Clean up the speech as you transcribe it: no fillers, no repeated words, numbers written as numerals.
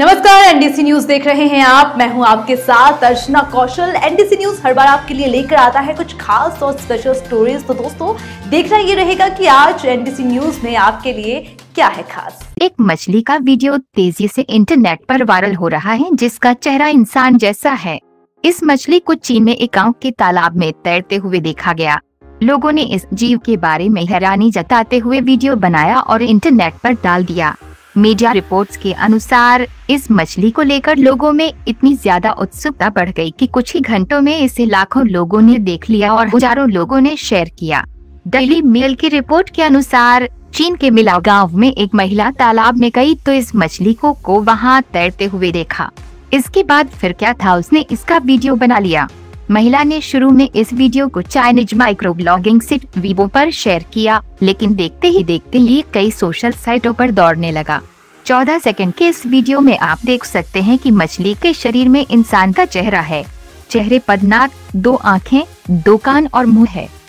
नमस्कार, NDC news देख रहे हैं आप। मैं हूं आपके साथ अर्चना कौशल। एनडीसी न्यूज हर बार आपके लिए लेकर आता है कुछ खास और स्पेशल स्टोरीज। तो दोस्तों, देखना ये रहेगा कि आज एनडीसी न्यूज में आपके लिए क्या है खास। एक मछली का वीडियो तेजी से इंटरनेट पर वायरल हो रहा है जिसका चेहरा इंसान जैसा है। इस मछली को चीन में एक गाँव के तालाब में तैरते हुए देखा गया। लोगों ने इस जीव के बारे में हैरानी जताते हुए वीडियो बनाया और इंटरनेट पर डाल दिया। मीडिया रिपोर्ट्स के अनुसार इस मछली को लेकर लोगों में इतनी ज्यादा उत्सुकता बढ़ गई कि कुछ ही घंटों में इसे लाखों लोगों ने देख लिया और हजारों लोगों ने शेयर किया। डेली मेल की रिपोर्ट के अनुसार चीन के मिलागाओ में एक महिला तालाब में गई तो इस मछली को वहाँ तैरते हुए देखा। इसके बाद फिर क्या था, उसने इसका वीडियो बना लिया। महिला ने शुरू में इस वीडियो को Chinese micro blogging site Weibo पर शेयर किया, लेकिन देखते ही कई सोशल साइटों पर दौड़ने लगा। 14 सेकंड के इस वीडियो में आप देख सकते हैं कि मछली के शरीर में इंसान का चेहरा है। चेहरे पर नाक, दो आँखें, दो कान और मुंह है।